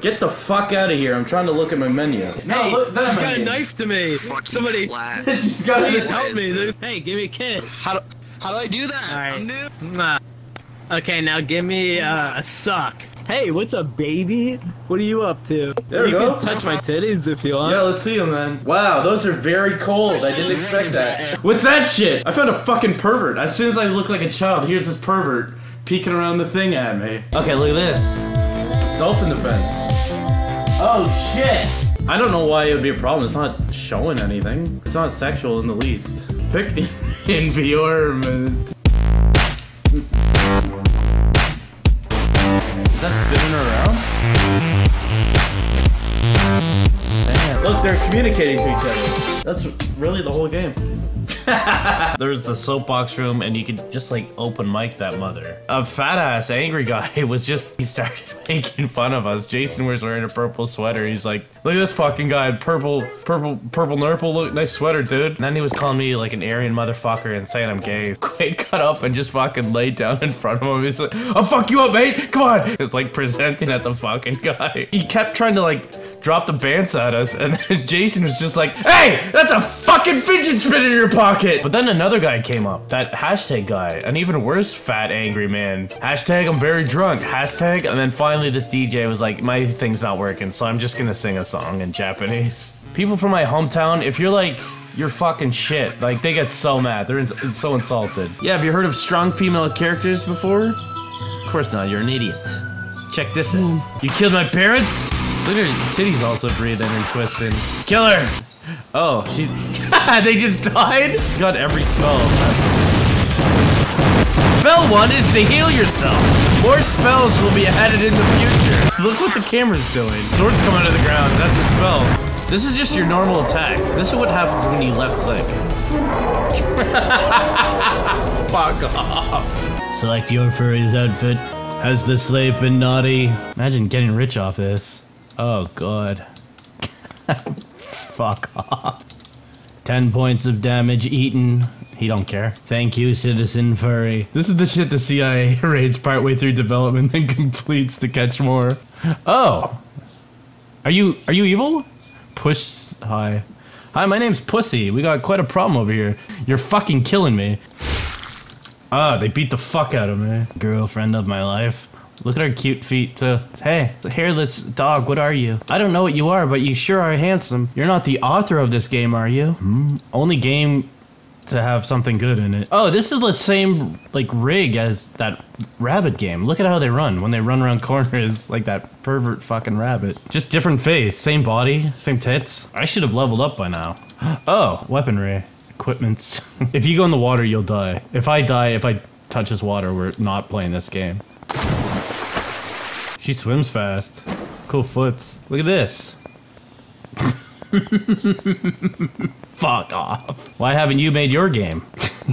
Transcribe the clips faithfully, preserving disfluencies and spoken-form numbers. Get the fuck out of here! I'm trying to look at my menu. No, hey, look, that's she's got a knife to me. Fucking somebody, she's got please help me. Dude. Hey, give me a kiss. How do, how do I do that? All right. I'm new. Uh, okay, now give me uh, a suck. Hey, what's up, baby? What are you up to? There we go. You can touch my titties if you want. Yeah, let's see them, man. Wow, those are very cold. I didn't expect that. What's that shit? I found a fucking pervert. As soon as I look like a child, here's this pervert peeking around the thing at me. Okay, look at this. Dolphin defense. Oh, shit. I don't know why it would be a problem. It's not showing anything. It's not sexual in the least. Pick environment. Is that spinning around? Damn. Look, they're communicating to each other. That's really the whole game. There's the soapbox room, and you could just like open mic that mother. A fat ass angry guy was just, he started making fun of us. Jason was wearing a purple sweater. He's like, look at this fucking guy, purple, purple, purple nurple, look, nice sweater, dude. And then he was calling me like an Aryan motherfucker and saying I'm gay. Quaid got up and just fucking laid down in front of him. He's like, I'll fuck you up, mate, come on. It's like presenting at the fucking guy. He kept trying to like drop the bants at us, and then Jason was just like, hey, that's a fucking fidget spinner in your pocket. But then another guy came up, that hashtag guy, an even worse fat angry man. Hashtag I'm very drunk, hashtag, and then finally this D J was like, my thing's not working, so I'm just gonna sing a song in Japanese. People from my hometown, if you're like, you're fucking shit, like they get so mad, they're in so insulted. Yeah, have you heard of strong female characters before? Of course not, you're an idiot. Check this out. You killed my parents? Look at her titties also breathing and twisting. Kill her! Oh, she's... They just died? She's got every spell. Spell one is to heal yourself. More spells will be added in the future. Look what the camera's doing. Swords come out of the ground, that's a spell. This is just your normal attack. This is what happens when you left click. Fuck off. Select your furry's outfit. Has the slave been naughty? Imagine getting rich off this. Oh, God. Fuck off. Ten points of damage eaten. He don't care. Thank you, Citizen Furry. This is the shit the C I A raids partway through development and completes to catch more. Oh. Are you, are you evil? Push, hi. Hi, my name's Pussy. We got quite a problem over here. You're fucking killing me. Ah, they beat the fuck out of me. Girlfriend of my life. Look at her cute feet, too. Hey, hairless dog, what are you? I don't know what you are, but you sure are handsome. You're not the author of this game, are you? Hmm? Only game to have something good in it. Oh, this is the same, like, rig as that rabbit game. Look at how they run when they run around corners like that pervert fucking rabbit. Just different face, same body, same tits. I should have leveled up by now. Oh, weaponry, equipments. If you go in the water, you'll die. If I die, if I touch this water, we're not playing this game. She swims fast. Cool foots. Look at this. Fuck off. Why haven't you made your game?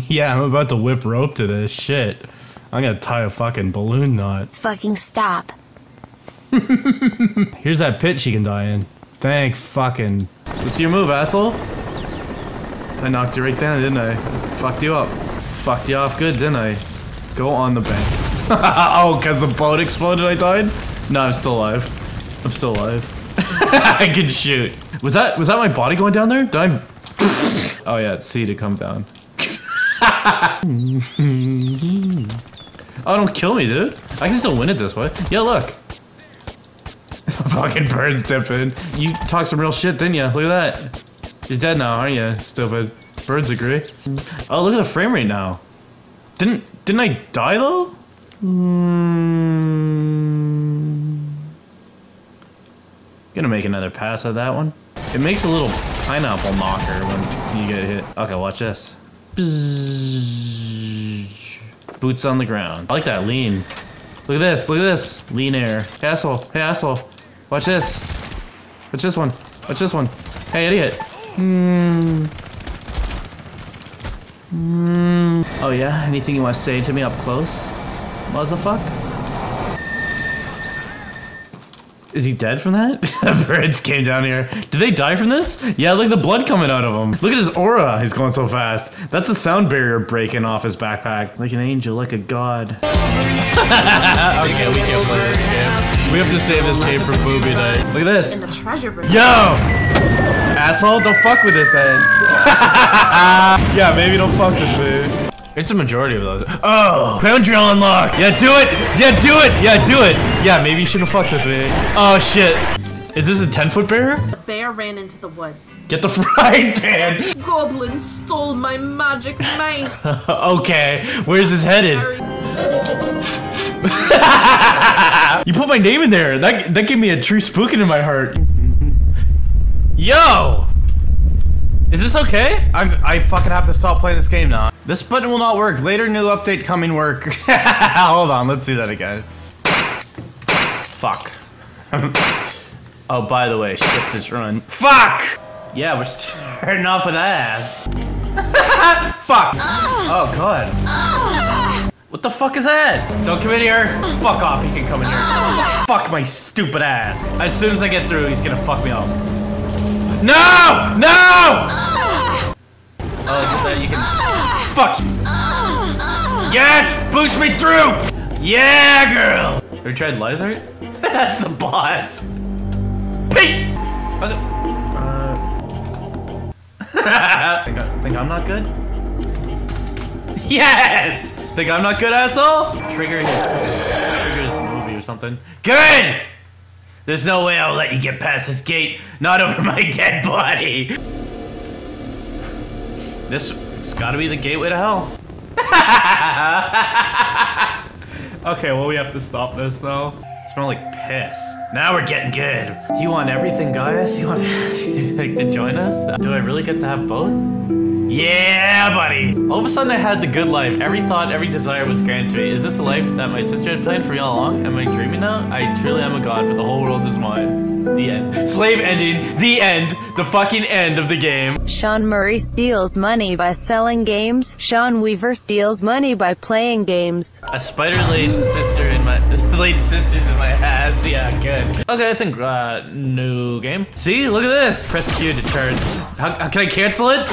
Yeah, I'm about to whip rope to this shit. I'm gonna tie a fucking balloon knot. Fucking stop. Here's that pit she can die in. Thank fucking. What's your move, asshole? I knocked you right down, didn't I? Fucked you up. Fucked you off good, didn't I? Go on the bank. Oh, because the boat exploded, I died? No, I'm still alive. I'm still alive. I can shoot. Was that was that my body going down there? Did I... Oh yeah, it's C to come down. Oh, don't kill me, dude. I can still win it this way. Yeah, look. Fucking birds dipping. You talked some real shit, didn't you? Look at that. You're dead now, aren't you? Stupid. Birds agree. Oh, look at the frame rate now. Didn't didn't I die though? Mm. Gonna make another pass at that one. It makes a little pineapple knocker when you get hit. Okay, watch this. Bzzz. Boots on the ground. I like that lean. Look at this, look at this. Lean air. Hey, asshole, hey, asshole. Watch this. Watch this one, watch this one. Hey, idiot. Mm. Mm. Oh yeah, anything you want to say to me up close? What the fuck? Is he dead from that? Birds came down here. Did they die from this? Yeah, look at the blood coming out of him. Look at his aura. He's going so fast. That's the sound barrier breaking off his backpack. Like an angel, like a god. Okay, we can't play this game. We have to save this game for movie night. Look at this. In the treasure room. Yo! Asshole, don't fuck with this head. Yeah, maybe don't fuck with food. It's a majority of those. Oh, clown drill unlock. Yeah, do it. Yeah, do it. Yeah, do it. Yeah, maybe you shouldn't have fucked with me. Oh, shit. Is this a ten foot bear? The bear ran into the woods. Get the frying pan. Goblin stole my magic mace. Okay, where's his headed? You put my name in there. That, that gave me a true spookin' in my heart. Yo! Is this okay? I I fucking have to stop playing this game now. This button will not work. Later, new update coming work. Hold on, let's do that again. Fuck. Oh, by the way, shift is run. Fuck! Yeah, we're starting off with ass. Fuck! Oh, God. What the fuck is that? Don't come in here. Fuck off, he can come in here. Fuck my stupid ass. As soon as I get through, he's gonna fuck me up. No! No! Oh, that you can. Fuck you. Yes! Push me through! Yeah, girl! Have you tried Lizard? That's the boss. Peace! Okay. Uh. think, I, think I'm not good? Yes! Think I'm not good, asshole? Trigger his, trigger his movie or something. Good! There's no way I'll let you get past this gate, not over my dead body. This, it's gotta be the gateway to hell. Okay, well, we have to stop this though. It's more like piss. Now we're getting good. You want everything, guys? You want like, to join us? Do I really get to have both? Yeah, buddy. All of a sudden I had the good life. Every thought, every desire was granted to me. Is this a life that my sister had planned for me all along? Am I dreaming now? I truly am a god, but the whole world is mine. The end. Slave ending. The end. The fucking end of the game. Sean Murray steals money by selling games. Sean Weaver steals money by playing games. A spider-laden sister in my... Late sisters in my ass. Yeah, good. Okay, I think, uh, new game. See? Look at this. Press Q to turn. How, how can I cancel it?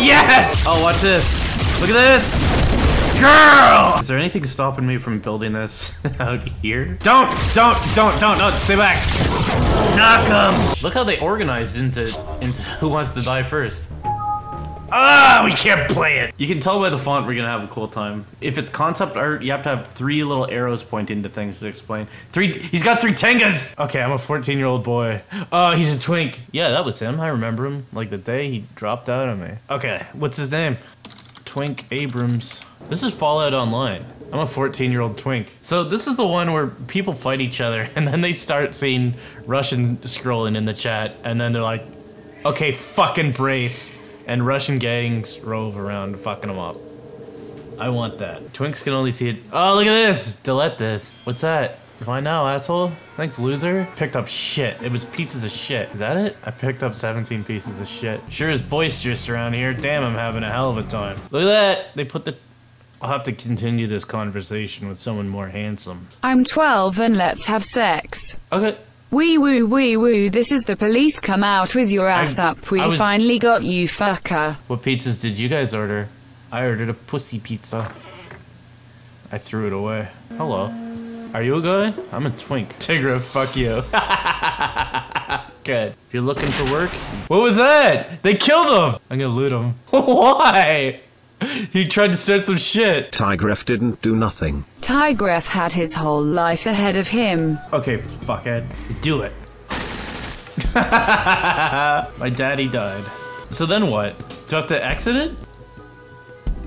Yes! Oh, watch this. Look at this. Girl! Is there anything stopping me from building this out here? Don't! Don't! Don't! Don't! No, stay back! Knock him! Look how they organized into, into who wants to die first. Ah, we can't play it! You can tell by the font we're gonna have a cool time. If it's concept art, you have to have three little arrows pointing to things to explain. Three- He's got three tengas! Okay, I'm a fourteen year old boy. Oh, he's a twink. Yeah, that was him. I remember him. Like the day he dropped out on me. Okay, what's his name? Twink Abrams. This is Fallout Online. I'm a fourteen year old twink. So this is the one where people fight each other and then they start seeing Russian scrolling in the chat and then they're like, okay, fucking brace. And Russian gangs rove around fucking them up. I want that. Twinks can only see it. Oh, look at this! Delete this. What's that? Define now, asshole. Thanks, loser. Picked up shit. It was pieces of shit. Is that it? I picked up seventeen pieces of shit. Sure is boisterous around here. Damn, I'm having a hell of a time. Look at that! They put the... I'll have to continue this conversation with someone more handsome. I'm twelve and let's have sex. Okay. Wee woo wee woo, this is the police, come out with your ass I, up, we was, finally got you, fucker. What pizzas did you guys order? I ordered a pussy pizza. I threw it away. Hello. Are you a guy? I'm a twink. Tigra, fuck you. Good. If you're looking for work... What was that? They killed him! I'm gonna loot him. Why? He tried to start some shit. Tigref didn't do nothing. Tigref had his whole life ahead of him. Okay, fuckhead. Do it. My daddy died. So then what? Do I have to exit it?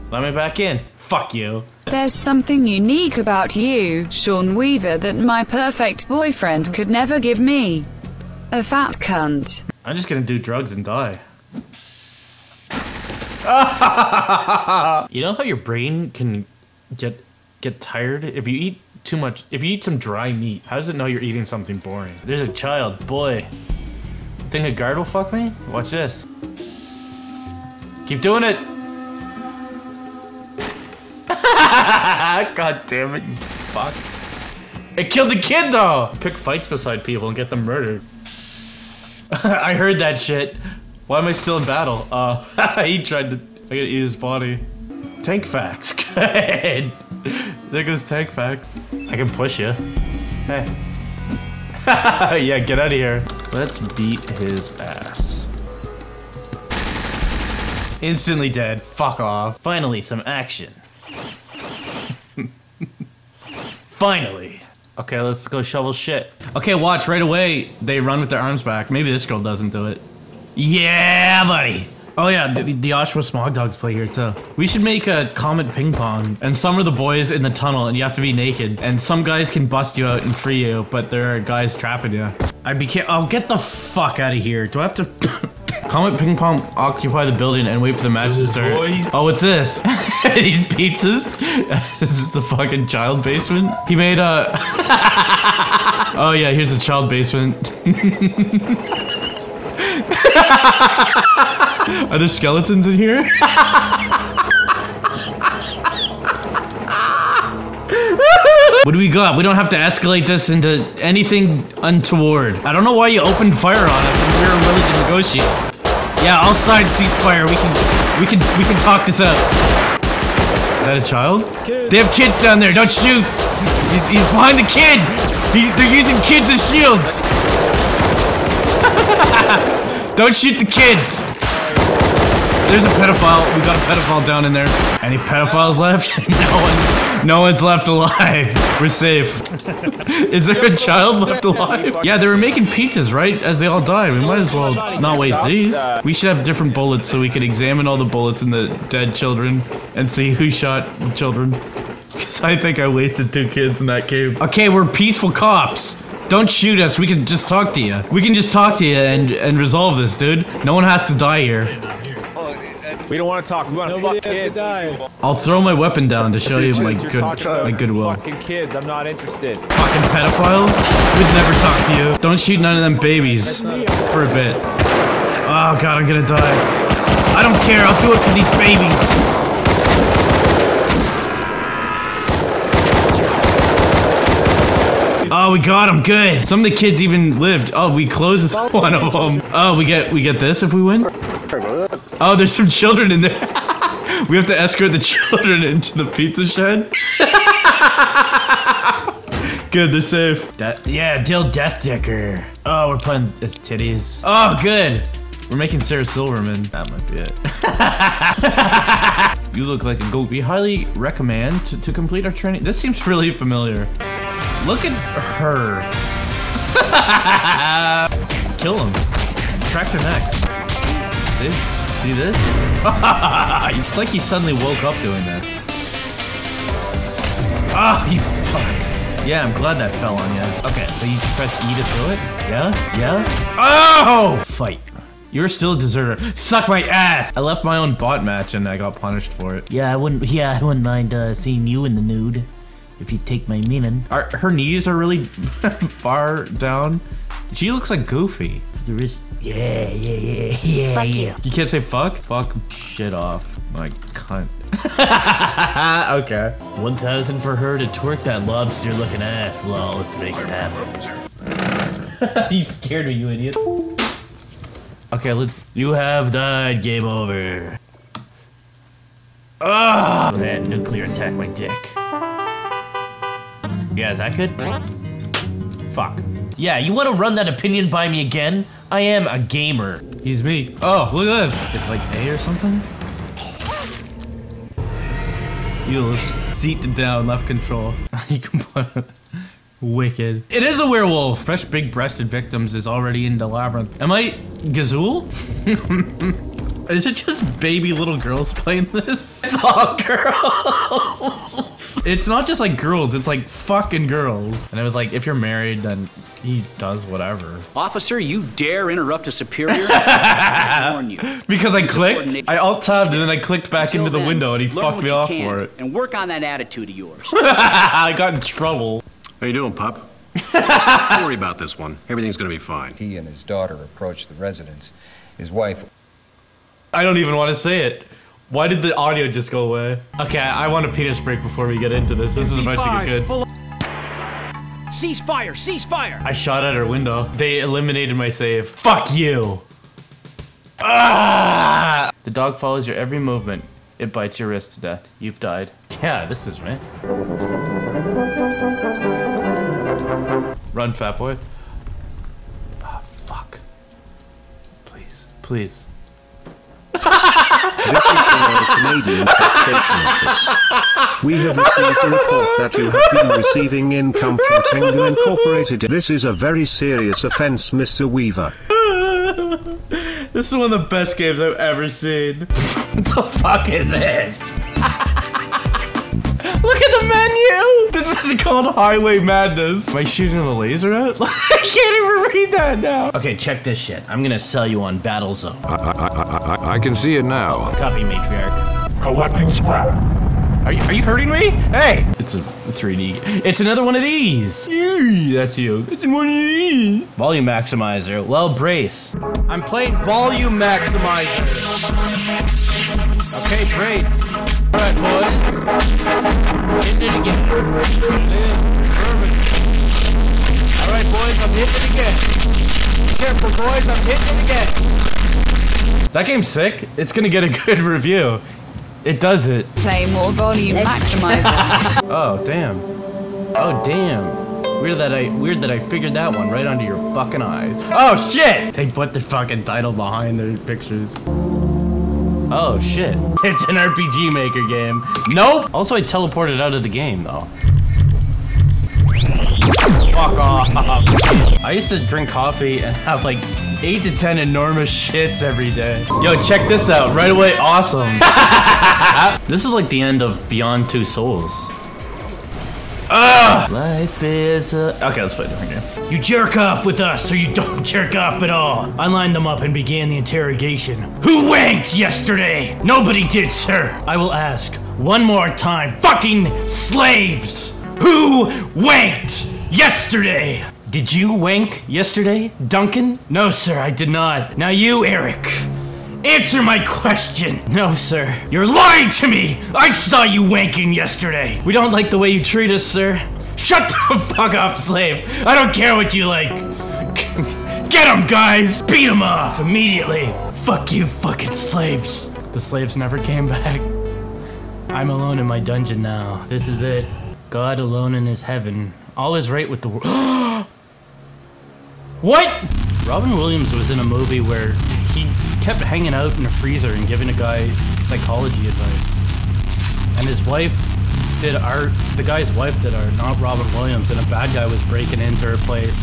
Let me back in. Fuck you. There's something unique about you, Sean Weaver, that my perfect boyfriend could never give me. A fat cunt. I'm just gonna do drugs and die. You know how your brain can get get tired if you eat too much? If you eat some dry meat, how does it know you're eating something boring? There's a child, boy. Think a guard will fuck me? Watch this. Keep doing it. God damn it, you fuck. It killed the kid though! Pick fights beside people and get them murdered. I heard that shit. Why am I still in battle? Uh, he tried to- I gotta eat his body. Tank facts, good! There goes tank facts. I can push you. Hey. Yeah, get out of here. Let's beat his ass. Instantly dead, fuck off. Finally, some action. Finally. Okay, let's go shovel shit. Okay, watch, right away, they run with their arms back. Maybe this girl doesn't do it. Yeah, buddy. Oh yeah, the, the Oshawa Smog Dogs play here too. We should make a Comet Ping Pong, and some are the boys in the tunnel and you have to be naked, and some guys can bust you out and free you, but there are guys trapping you. I became- oh, get the fuck out of here. Do I have to- Comet Ping Pong occupy the building and wait for the match to start. Boys. Oh, what's this? These pizzas? This is the fucking child basement? He made a- Oh yeah, here's the child basement. Are there skeletons in here? What do we got? We don't have to escalate this into anything untoward. I don't know why you opened fire on us when we were willing to negotiate. Yeah, I'll sign ceasefire. We can, we can, we can talk this out. Is that a child? Kids. They have kids down there. Don't shoot. He's, he's behind the kid. He, they're using kids as shields. Don't shoot the kids! There's a pedophile. We got a pedophile down in there. Any pedophiles left? No one. No one's left alive. We're safe. Is there a child left alive? Yeah, they were making pizzas, right? As they all died. We might as well not waste these. We should have different bullets so we can examine all the bullets in the dead children and see who shot the children. Because I think I wasted two kids in that cave. Okay, we're peaceful cops. Don't shoot us, we can just talk to you. We can just talk to you and, and resolve this, dude. No one has to die here. We don't want to talk, we want to fuck kids. I'll throw my weapon down to show you my good, my goodwill. Fucking kids, I'm not interested. Fucking pedophiles? We'd never talk to you. Don't shoot none of them babies for a bit. Oh god, I'm gonna die. I don't care, I'll do it for these babies. Oh, we got him, good. Some of the kids even lived. Oh, we closed with one of them. Oh, we get we get this if we win? Oh, there's some children in there. We have to escort the children into the pizza shed. Good, they're safe. That, yeah, deal Death Dicker. Oh, we're playing as titties. Oh, good. We're making Sarah Silverman. That might be it. You look like a goat. We highly recommend to, to complete our training. This seems really familiar. Look at her. Kill him. Crack their necks. See? See this? It's like he suddenly woke up doing this. Ah, oh, you fuck. Yeah, I'm glad that fell on you. Okay, so you press E to throw it? Yeah? Yeah? Oh! Fight. You're still a deserter. Suck my ass! I left my own bot match and I got punished for it. Yeah, I wouldn't, yeah, I wouldn't mind uh, seeing you in the nude. If you take my meaning. Our, her knees are really far down. She looks like Goofy. The wrist. Yeah, yeah, yeah, yeah. Fuck you. You can't say fuck? Fuck shit off, my cunt. Okay. one thousand for her to twerk that lobster looking ass, lol. Let's make it happen. You scared me, you idiot. Okay, let's. You have died, game over. Ugh! Man, nuclear attack my dick. Yeah, is that good? Fuck. Yeah, you want to run that opinion by me again? I am a gamer. He's me. Oh, look at this. It's like A or something? Use. Seat down, left control. You can put wicked. It is a werewolf. Fresh big-breasted victims is already in the labyrinth. Am I Gazul? Is it just baby little girls playing this? It's all girls. It's not just like girls, it's like fucking girls. And it was like, if you're married, then he does whatever. Officer, you dare interrupt a superior? I warn you. Because I clicked, I alt-tabbed and then I clicked back Until into the then, window and he fucked me off can, for it. And work on that attitude of yours. I got in trouble. How you doing, pup? Don't worry about this one. Everything's gonna be fine. He and his daughter approached the residence. His wife... I don't even want to say it. Why did the audio just go away? Okay, I want a penis break before we get into this. This is about to get good. Cease fire! Cease fire! I shot at her window. They eliminated my save. Fuck you! Ah! The dog follows your every movement. It bites your wrist to death. You've died. Yeah, this is right. Run, fat boy. Oh, fuck. Please, please. This is the Royal Canadian Taxation Office. We have received a report that you have been receiving income from Tengu Incorporated. This is a very serious offense, Mister Weaver. This is one of the best games I've ever seen. What the fuck is this? Look at the menu! This is called Highway Madness. Am I shooting a laser at? I can't even read that now. Okay, check this shit. I'm gonna sell you on Battlezone. I, I, I, I, I can see it now. Copy, Matriarch. Collecting scrap. Are you, are you hurting me? Hey! It's a three D. It's another one of these. Ew, that's you. It's one of these. Volume maximizer. Well, brace. I'm playing volume maximizer. Okay, brace. All right, boys. Hitting it again. All right, boys. I'm hitting it again. Be careful, boys. I'm hitting it again. That game's sick. It's gonna get a good review. It does it. Play more volume maximizer. Oh damn. Oh damn. Weird that I weird that I figured that one right under your fucking eyes. Oh shit. They put the fucking title behind their pictures. Oh shit. It's an R P G Maker game. Nope! Also, I teleported out of the game though. Fuck off. I used to drink coffee and have like eight to ten enormous shits every day. Yo, check this out. Right away, awesome. This is like the end of Beyond Two Souls. Ugh! Life is a... Okay, let's play a different game. You jerk off with us, or you don't jerk off at all. I lined them up and began the interrogation. Who wanked yesterday? Nobody did, sir. I will ask one more time. Fucking slaves! Who wanked yesterday? Did you wank yesterday, Duncan? No, sir, I did not. Now you, Eric. Answer my question! No, sir. You're lying to me! I saw you wanking yesterday! We don't like the way you treat us, sir. Shut the fuck up, slave! I don't care what you like! Get him, guys! Beat him off immediately! Fuck you fucking slaves! The slaves never came back. I'm alone in my dungeon now. This is it. God alone in his heaven. All is right with the world. What?! Robin Williams was in a movie where he kept hanging out in a freezer and giving a guy psychology advice. And his wife did art, the guy's wife did art, not Robin Williams, and a bad guy was breaking into her place.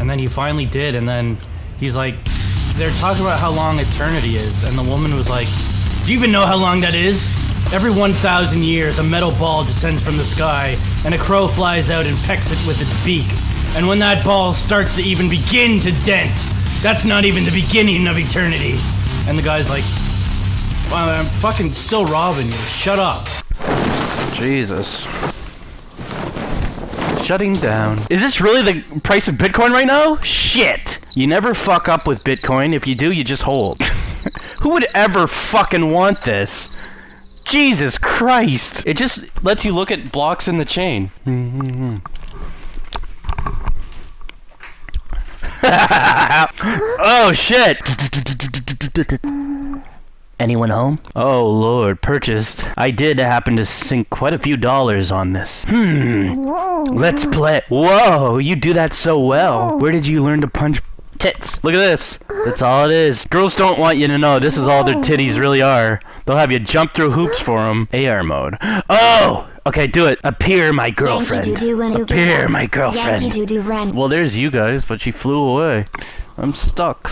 And then he finally did, and then he's like, they're talking about how long eternity is, and the woman was like, do you even know how long that is? Every one thousand years, a metal ball descends from the sky, and a crow flies out and pecks it with its beak. And when that ball starts to even begin to dent, that's not even the beginning of eternity. And the guy's like, well, I'm fucking still robbing you. Shut up. Jesus. Shutting down. Is this really the price of Bitcoin right now? Shit. You never fuck up with Bitcoin. If you do, you just hold. Who would ever fucking want this? Jesus Christ. It just lets you look at blocks in the chain. Mm-hmm. Oh shit! Anyone home? Oh lord, purchased. I did happen to sink quite a few dollars on this. Hmm. Let's play. Whoa, you do that so well. Where did you learn to punch tits? Look at this. That's all it is. Girls don't want you to know this is all their titties really are. They'll have you jump through hoops for them. A R mode. Oh! Okay, do it. Appear, my girlfriend. Appear, my girlfriend. Well, there's you guys, but she flew away. I'm stuck.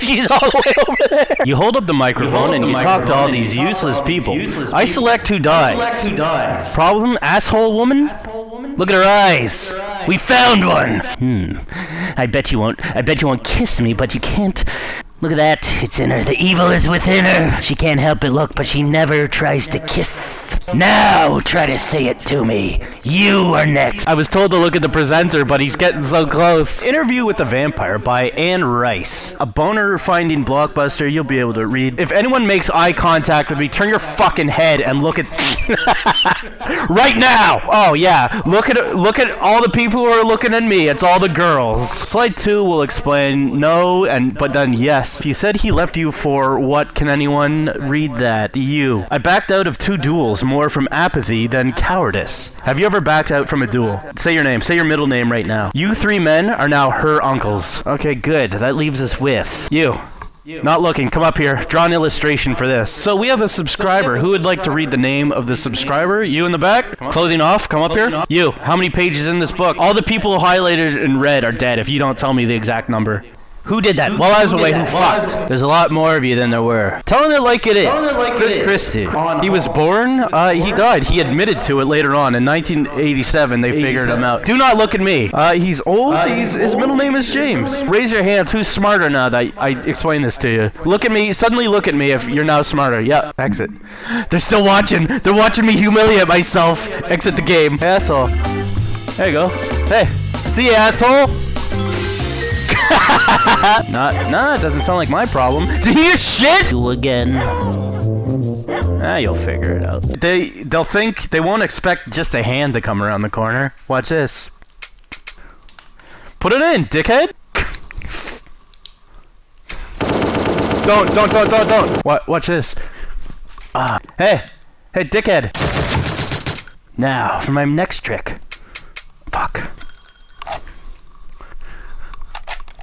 She's all the way over there. You hold up the microphone and you talk to all these useless people. I select who dies. Problem, asshole woman? Look at her eyes. We found one. Hmm. I bet you won't. I bet you won't kiss me, but you can't. Look at that, it's in her. The evil is within her. She can't help it, look, but she never tries to kiss. Now, try to say it to me. You are next. I was told to look at the presenter, but he's getting so close. Interview with the Vampire by Anne Rice. A boner-finding blockbuster you'll be able to read. If anyone makes eye contact with me, turn your fucking head and look at... right now! Oh, yeah. Look at, look at all the people who are looking at me. It's all the girls. Slide two will explain no, and but then yes. He said he left you for what? Can anyone read that? You. I backed out of two duels more from apathy than cowardice. Have you ever backed out from a duel? Say your name. Say your middle name right now. You three men are now her uncles. Okay, good. That leaves us with you. You. Not looking. Come up here. Draw an illustration for this. So we have a subscriber. Who would like to read the name of the subscriber? You in the back? Clothing off. Come up here. You. How many pages in this book? All the people highlighted in red are dead if you don't tell me the exact number. Who did that? Who, While I was away, who fucked? There's a lot more of you than there were. Tell him it like it is. Tell him it like Chris it is. Christie. He was born, uh, he died. He admitted to it later on. In nineteen eighty-seven, they figured him out. Do not look at me. Uh, he's old. Uh, he's, his middle name is James. Raise your hands. Who's smarter now that I, I explained this to you? Look at me. Suddenly look at me if you're now smarter. Yep. Exit. They're still watching. They're watching me humiliate myself. Exit the game. Hey, asshole. There you go. Hey. See you, asshole. Not, nah, it doesn't sound like my problem. Did he shit? You again. Ah, you'll figure it out. They, they'll think, they won't expect just a hand to come around the corner. Watch this. Put it in, dickhead. Don't, don't, don't, don't, don't. What, watch this. Ah, hey, hey, dickhead. Now, for my next trick. Fuck.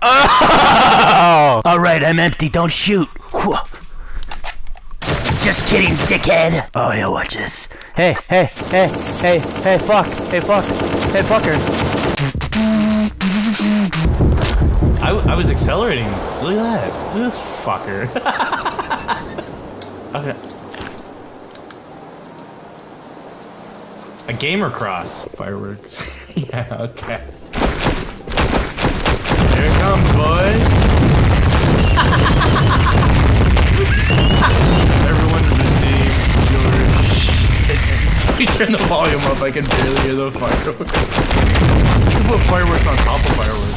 Oh! Alright, I'm empty, don't shoot. Whew. Just kidding, dickhead. Oh, yeah, watch this. Hey, hey, hey, hey, hey, fuck, hey, fuck, hey, fucker. I, I was accelerating. Look at that. Look at this fucker. Okay. A gamer cross. Fireworks. Yeah, okay. Here it comes, boys. Everyone to receive your shit. You turn the volume up, I can barely hear the fireworks. You put fireworks on top of fireworks.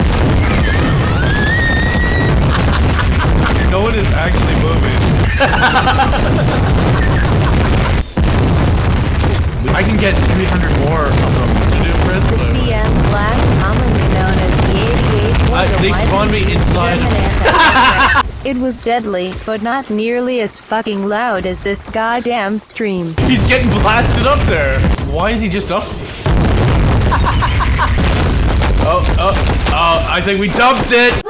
No one is actually moving. I can get three hundred more of them to do for the C M Black, commonly known as Uh, they spawned me inside. It was deadly, but not nearly as fucking loud as this goddamn stream. He's getting blasted up there. Why is he just up? oh, oh, oh, I think we dumped it.